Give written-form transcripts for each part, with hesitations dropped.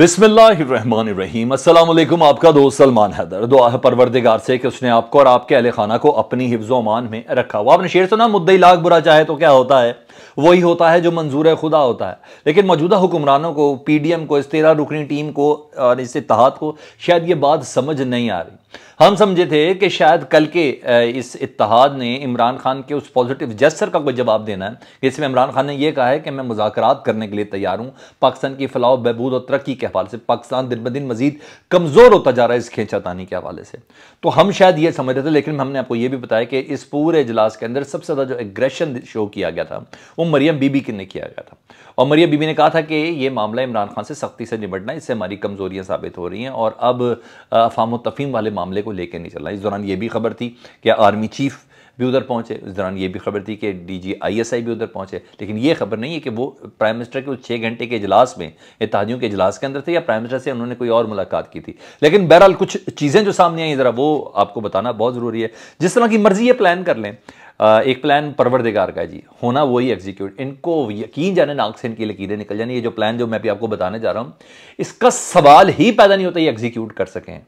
बिस्मिल्लाहिर्रहमानिर्रहीम। अस्सलामुअलैकुम। आपका दोस्त सलमान हैदर। दुआ है परवरदिगार से कि उसने आपको और आपके अहले खाना को अपनी हिफ्ज़ो अमान में रखा हुआ। आपने शेर सुना, मुद्दई लाख बुरा चाहे तो क्या होता है, वही होता है जो मंजूर है खुदा होता है। लेकिन मौजूदा हुक्मरानों को, पीडीएम को, इस 13 रुकनी टीम को और इस इत्तेहाद को शायद ये बात समझ नहीं आ रही। हम समझे थे कि शायद कल के इस इत्तेहाद ने इमरान खान के उस पॉजिटिव जेस्चर का कोई जवाब देना है जिसमें इमरान खान ने यह कहा है कि मैं मुज़ाकरात करने के लिए तैयार हूँ। पाकिस्तान की फलाह बहबूद और तरक्की के हवाले से पाकिस्तान दिन ब दिन मजीद कमज़ोर होता जा रहा है इस खींचातानी के हवाले से। तो हम शायद ये समझ रहे थे, लेकिन हमने आपको ये भी बताया कि इस पूरे इजलास के अंदर सबसे ज़्यादा जो एग्रेशन शो किया गया था वो मरियम बीबी के ने किया गया था। और मरियम बीबी ने कहा था कि ये मामला इमरान खान से सख्ती से निपटना, इससे हमारी कमज़ोरियाँ साबित हो रही हैं और अब अफवाह तफहीम वाले मामले को लेकर नहीं चलना। इस दौरान ये भी खबर थी कि आर्मी चीफ भी उधर पहुंचे, इस दौरान ये भी खबर थी कि DG ISI भी उधर पहुंचे, लेकिन ये खबर नहीं है कि वो प्राइम मिनिस्टर के उस 6 घंटे के इजलास में, इत्तेहादियों के इजलास के अंदर थे या प्राइम मिनिस्टर से उन्होंने कोई और मुलाकात की थी। लेकिन बहरहाल कुछ चीज़ें जो सामने आई ज़रा वो आपको बताना बहुत ज़रूरी है। जिस तरह की मर्जी ये प्लान कर लें, एक प्लान परवरदिगार का जी होना वही एग्जीक्यूट। इनको यकीन जाने नाक से इनकी लकीरें निकल जाने। ये जो प्लान जो मैं भी आपको बताने जा रहा हूँ, इसका सवाल ही पैदा नहीं होता ये एग्जीक्यूट कर सकें।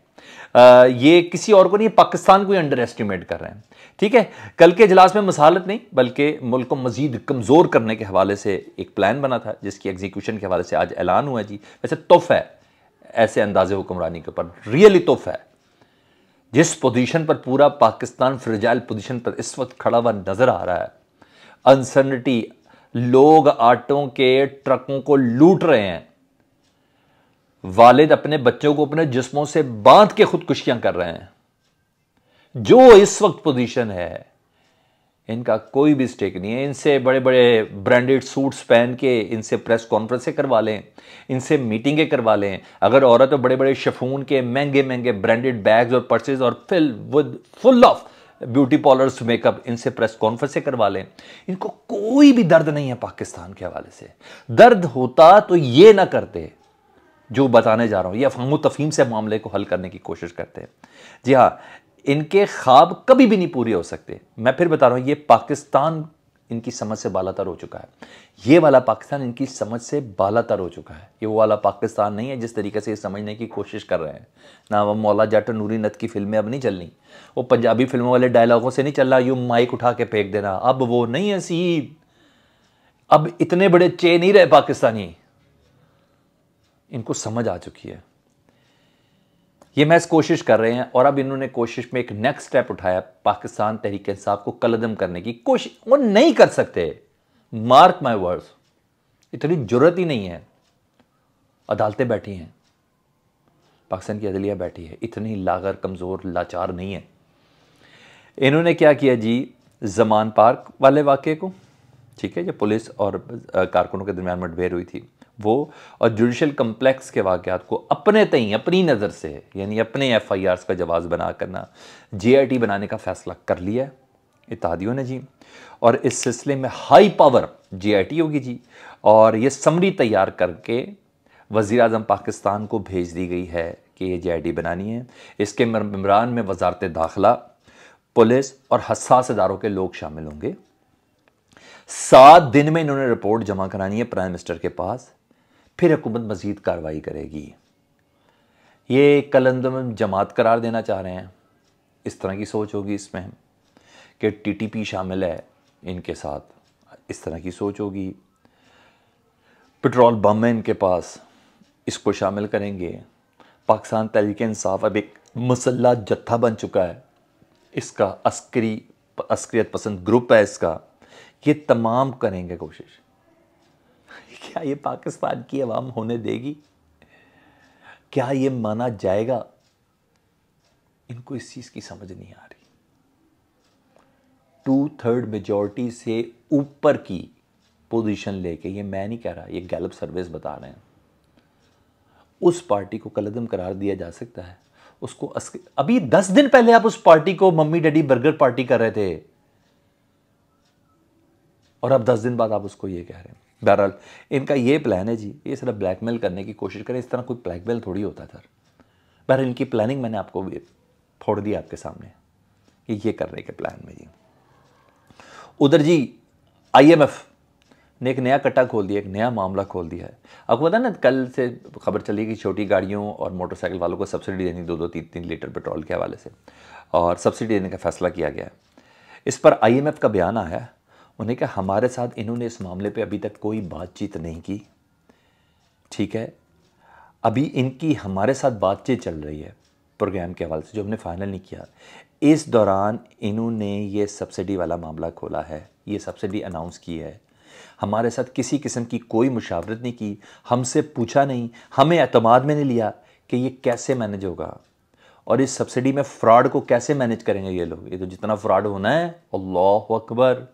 ये किसी और को नहीं, पाकिस्तान को ही अंडर एस्टिमेट कर रहे हैं। ठीक है, कल के इजलास में मसालत नहीं बल्कि मुल्क को मजीद कमज़ोर करने के हवाले से एक प्लान बना था जिसकी एग्जीक्यूशन के हवाले से आज ऐलान हुआ है जी। वैसे तोहफा है ऐसे अंदाजे हुक्मरानी के ऊपर, रियली तोहफा है। जिस पोजीशन पर पूरा पाकिस्तान फ्रिजाइल पोजीशन पर इस वक्त खड़ा हुआ नज़र आ रहा है, अनसर्टनिटी, लोग आटों के ट्रकों को लूट रहे हैं, वालिद अपने बच्चों को अपने जिस्मों से बांध के खुदकुशियां कर रहे हैं, जो इस वक्त पोजीशन है इनका कोई भी स्टेक नहीं है। इनसे बड़े बड़े ब्रांडेड सूट्स पहन के इनसे प्रेस कॉन्फ्रेंसें करवा लें, इनसे मीटिंगें करवा लें अगर औरत, तो बड़े बड़े शफून के महंगे महंगे ब्रांडेड बैग्स और पर्सेज और fill with full of beauty parlours, makeup, इनसे प्रेस कॉन्फ्रेंसें करवा लें। इनको कोई भी दर्द नहीं है पाकिस्तान के हवाले से। दर्द होता तो ये ना करते जो बताने जा रहा हूँ, ये अफवाह तफहीम से मामले को हल करने की कोशिश करते हैं। जी हाँ, इनके ख्वाब कभी भी नहीं पूरे हो सकते। मैं फिर बता रहा हूँ, ये पाकिस्तान इनकी समझ से बालातर हो चुका है। ये वाला पाकिस्तान इनकी समझ से बालातर हो चुका है। ये वो वाला पाकिस्तान नहीं है जिस तरीके से ये समझने की कोशिश कर रहे हैं ना। वो मौला जट नूरी नत की फिल्में अब नहीं चलनी, वो पंजाबी फिल्मों वाले डायलॉगों से नहीं चल रहा यूँ माइक उठा के फेंक देना, अब वो नहीं है सीन। अब इतने बड़े चे नहीं रहे पाकिस्तानी, इनको समझ आ चुकी है। ये महज कोशिश कर रहे हैं और अब इन्होंने कोशिश में एक नेक्स्ट स्टेप उठाया, पाकिस्तान तहरीक इंसाफ को कलअदम करने की कोशिश। वो नहीं कर सकते, मार्क माय वर्ड्स, इतनी जुर्रत ही नहीं है। अदालतें बैठी हैं, पाकिस्तान की अदलिया बैठी है, इतनी लागर कमज़ोर लाचार नहीं है। इन्होंने क्या किया जी, जमान पार्क वाले वाक़े को, ठीक है, जब पुलिस और कारकुनों के दरमियान मुठभेड़ हुई थी वो, और जुडिशल कम्प्लेक्स के वाक़ात को अपने तय अपनी नज़र से, यानी अपने FIRs का जवाब बना करना, JIT बनाने का फ़ैसला कर लिया है इत्तेहादियों ने जी। और इस सिलसिले में हाई पावर JIT होगी जी, और ये समरी तैयार करके वज़ीर-ए-आज़म पाकिस्तान को भेज दी गई है कि ये JIT बनानी है। इसके मम्बरान में वजारत दाखिला, पुलिस और हसास इदारों के लोग शामिल होंगे। 7 दिन में इन्होंने रिपोर्ट जमा करानी है प्राइम मिनिस्टर के पास, फिर हुकूमत मजीद कार्रवाई करेगी। ये कलंदम जमात करार देना चाह रहे हैं, इस तरह की सोच होगी इसमें कि TTP शामिल है इनके साथ, इस तरह की सोच होगी। पेट्रोल बम है इनके पास, इसको शामिल करेंगे। पाकिस्तान तहरीक इंसाफ अब एक मसल्ला जत्था बन चुका है, इसका अस्करियत पसंद ग्रुप है इसका, ये तमाम करेंगे कोशिश। क्या ये पाकिस्तान की आवाम होने देगी? क्या ये माना जाएगा? इनको इस चीज़ की समझ नहीं आ रही। 2/3 मेजॉरिटी से ऊपर की पोजीशन लेके, ये मैं नहीं कह रहा, ये गैलप सर्विस बता रहे हैं, उस पार्टी को कलदम करार दिया जा सकता है। उसको अभी 10 दिन पहले आप उस पार्टी को मम्मी डैडी बर्गर पार्टी कर रहे थे और अब 10 दिन बाद आप उसको ये कह रहे हैं। बहरहाल इनका ये प्लान है जी, ये सिर्फ ब्लैकमेल करने की कोशिश करें। इस तरह कोई ब्लैकमेल थोड़ी होता है सर। बहरहाल इनकी प्लानिंग मैंने आपको फोड़ दी आपके सामने कि ये करने के प्लान में जी। उधर जी IMF ने एक नया कट्टा खोल दिया, एक नया मामला खोल दिया है। आपको पता है ना, कल से खबर चली कि छोटी गाड़ियों और मोटरसाइकिल वालों को सब्सिडी देनी 2-3 लीटर पेट्रोल के हवाले से, और सब्सिडी देने का फैसला किया गया है। इस पर IMF का बयान आया है, उन्हें कहा हमारे साथ इन्होंने इस मामले पर अभी तक कोई बातचीत नहीं की, ठीक है, अभी इनकी हमारे साथ बातचीत चल रही है प्रोग्राम के हवाले से जो हमने फाइनल नहीं किया। इस दौरान इन्होंने ये सब्सिडी वाला मामला खोला है, ये सब्सिडी अनाउंस की है, हमारे साथ किसी किस्म की कोई मुशावरत नहीं की, हमसे पूछा नहीं, हमें एतमाद में नहीं लिया कि ये कैसे मैनेज होगा और इस सब्सिडी में फ़्रॉड को कैसे मैनेज करेंगे ये लोग। ये तो जितना फ़्रॉड होना है, अल्लाह अकबर।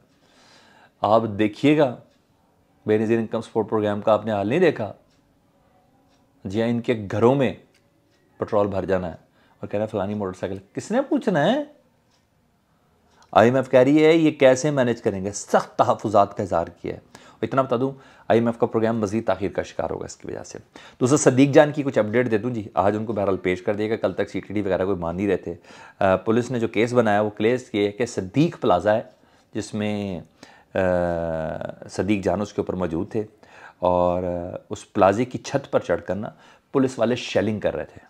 आप देखिएगा बेनज़ीर इनकम सपोर्ट प्रोग्राम का आपने हाल नहीं देखा, जी इनके घरों में पेट्रोल भर जाना है और कह रहा है फलानी मोटरसाइकिल, किसने पूछना है। IMF कह रही है ये कैसे मैनेज करेंगे, सख्त तहफ़ुज़ात का इज़हार किया है। इतना बता दूं, IMF का प्रोग्राम मज़ीद ताख़ीर का शिकार होगा इसकी वजह से। दूसरा, सदीक जान की कुछ अपडेट दे दूं जी, आज उनको बहरहाल पेश कर दिया गया, कल तक CTD वगैरह कोई मान नहीं रहे थे। पुलिस ने जो केस बनाया वो केस ये है कि सिद्दीक प्लाजा है जिसमें सदीक जान उसके ऊपर मौजूद थे, और उस प्लाजे की छत पर चढ़ कर ना पुलिस वाले शेलिंग कर रहे थे,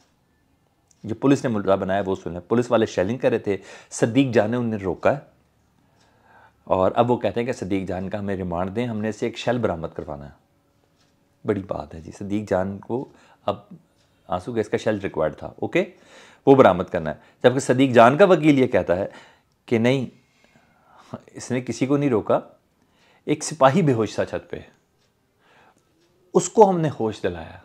जो पुलिस ने मुद्दा बनाया वो सुन लें। पुलिस वाले शेलिंग कर रहे थे, सिद्दीक जान ने उन्हें रोका और अब वो कहते हैं कि सिद्दीक जान का हमें रिमांड दें, हमने इससे एक शेल बरामद करवाना है। बड़ी बात है जी, सिद्दीक जान को अब आंसू गैस का शेल रिक्वायर्ड था, ओके, वो बरामद करना है। जबकि सिद्दीक जान का वकील ये कहता है कि नहीं, इसने किसी को नहीं रोका, एक सिपाही बेहोश था छत पर, उसको हमने होश दिलाया,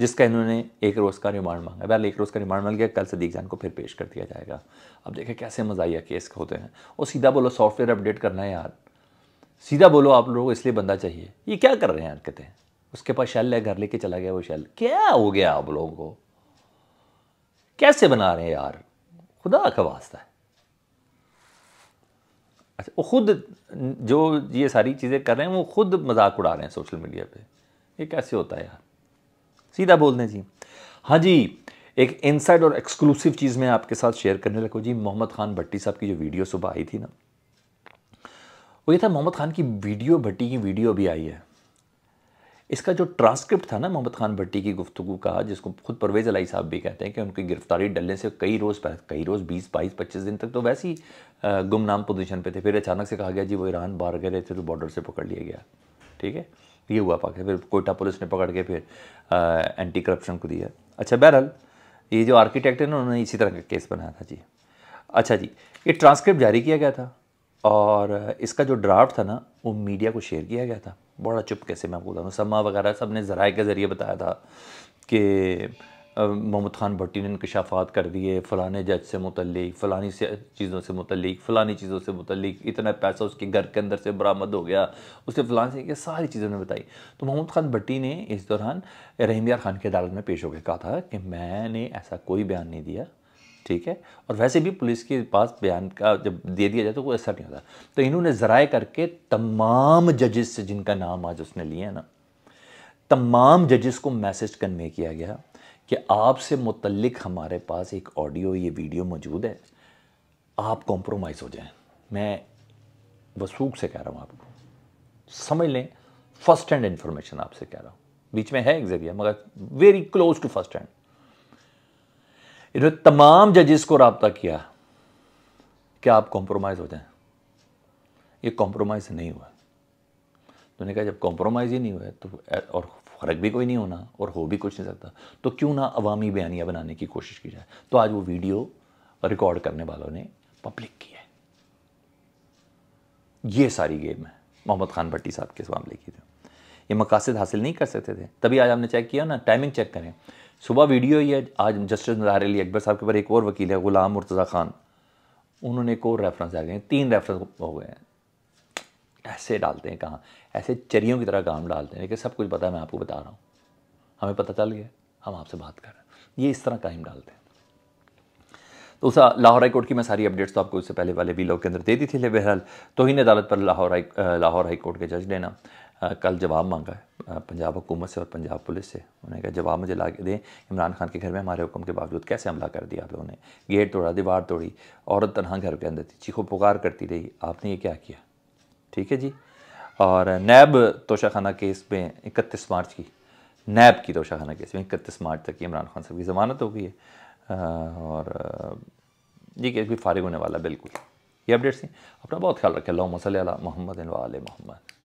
जिसका इन्होंने एक रोज़ का रिमांड मांगा। बहरहाल एक रोज़ का रिमांड मिल गया, कल सिद्दीक जान को फिर पेश कर दिया जाएगा। अब देखें कैसे मज़ाहिया केस होते हैं। और सीधा बोलो सॉफ्टवेयर अपडेट करना है यार, सीधा बोलो आप लोगों को इसलिए बंदा चाहिए, ये क्या कर रहे हैं यार। कहते हैं उसके पास शैल है, घर लेके चला गया वो शैल, क्या हो गया आप लोगों को, कैसे बना रहे हैं यार, खुदा का वास्ता है। अच्छा, वो खुद जो ये सारी चीज़ें कर रहे हैं वो खुद मजाक उड़ा रहे हैं सोशल मीडिया पर, ये कैसे होता है यार, सीधा बोल दें जी। हाँ जी, एक इनसाइड और एक्सक्लूसिव चीज़ मैं आपके साथ शेयर करने लगूँ जी। मोहम्मद खान भट्टी साहब की जो वीडियो सुबह आई थी ना, वो ये था, मोहम्मद खान की वीडियो, भट्टी की वीडियो भी आई है। इसका जो ट्रांसक्रिप्ट था ना मोहम्मद खान भट्टी की गुफ्तगू का, जिसको खुद परवेज़ अली साहब भी कहते हैं कि उनकी गिरफ्तारी डलने से कई रोज़ 20-22-25 दिन तक तो वैसे ही गुमनाम पोजीशन पे थे, फिर अचानक से कहा गया जी वो ईरान बाहर गए थे तो बॉर्डर से पकड़ लिया गया, ठीक है, ये हुआ पाकिस्तान, फिर कोयटा पुलिस ने पकड़ के फिर एंटी करप्शन को दिया। अच्छा, बहरहाल ये जो आर्किटेक्ट है ना, उन्होंने इसी तरह का केस बनाया था जी। अच्छा जी, ये ट्रांसक्रिप्ट जारी किया गया था और इसका जो ड्राफ्ट था ना वो मीडिया को शेयर किया गया था, बड़ा चुपके से, मैं आपको बता दूँ, समा वगैरह सब ने ज़राए के ज़रिए बताया था कि मोहम्मद खान भट्टी ने इंकशाफात कर दिए फ़लाने जज से मुतल्लिक, फ़लानी चीज़ों से मुतल्लिक, फ़लानी चीज़ों से मुतल्लिक, इतना पैसा उसके घर के अंदर से बरामद हो गया, उसने फ़लान से, ये सारी चीज़ों ने बताई। तो मोहम्मद खान भट्टी ने इस दौरान रहीम यार खान की अदालत में पेश होकर कहा था कि मैंने ऐसा कोई बयान नहीं दिया, ठीक है, और वैसे भी पुलिस के पास बयान का जब दे दिया जाए तो कोई असर नहीं होता। तो इन्होंने ज़राए करके तमाम जजेस से, जिनका नाम आज उसने लिए ना, तमाम जजेस को मैसेज कन्वे किया गया कि आपसे मुतल्लिक हमारे पास एक ऑडियो, ये वीडियो मौजूद है, आप कॉम्प्रोमाइज़ हो जाएं। मैं वसूख से कह रहा हूँ, आपको समझ लें, फर्स्ट हैंड इन्फॉर्मेशन आपसे कह रहा हूँ, बीच में है एक जरिया मगर very close to first hand. इन्होंने तमाम जजेस को राब्ता किया कि आप कॉम्प्रोमाइज़ हो जाएं, ये कॉम्प्रोमाइज़ नहीं हुआ। उन्होंने कहा जब कॉम्प्रोमाइज़ ही नहीं हुआ तो और फ़र्क भी कोई नहीं होना और हो भी कुछ नहीं सकता, तो क्यों ना अवामी बयानियाँ बनाने की कोशिश की जाए। तो आज वो वीडियो रिकॉर्ड करने वालों ने पब्लिक की है। ये सारी गेम है मोहम्मद खान भट्टी साहब के इस मामले की, तो ये मकासद हासिल नहीं कर सकते थे। तभी आज हमने चेक किया ना, टाइमिंग चेक करें, सुबह वीडियो ही है। आज जस्टिस नजहर अली अकबर साहब के ऊपर एक और वकील है, गुलाम उर्तज़ा खान, उन्होंने एक और रेफरेंस आ गए हैं, 3 रेफरेंस हो गए हैं। ऐसे डालते हैं, कहाँ ऐसे चरियों की तरह काम डालते हैं, लेकिन सब कुछ पता है, मैं आपको बता रहा हूँ, हमें पता चल गया, हम आपसे बात कर रहे हैं, ये इस तरह काम डालते हैं। तो उस लाहौर हाई कोर्ट की मैं सारी अपडेट्स तो आपको इससे पहले वाले व्लॉग के अंदर दे दी थी। ले बहरहाल तौहीन अदालत पर लाहौर हाई कोर्ट के जज ने ना कल जवाब मांगा है पंजाब हुकूमत से और पंजाब पुलिस से। उन्होंने कहा जवाब मुझे ला के दें, इमरान खान के घर में हमारे हुक्म के बावजूद कैसे हमला कर दिया आप लोगों ने, गेट तोड़ा, दीवार तोड़ी, औरत तनहा घर के अंदर थी, चीखो पुकार करती रही, आपने ये क्या किया, ठीक है जी। और नैब तोशाखाना केस में 31 मार्च की, नैब की तोशाखाना केस में 31 मार्च तक इमरान खान साहब की ज़मानत हो गई है और ये केस भी फारिग होने वाला बिल्कुल। ये अपडेट्स हैं। अपना बहुत ख्याल रखें। अल्लाहुम्मा सल्ली अला मोहम्मद व आले मोहम्मद।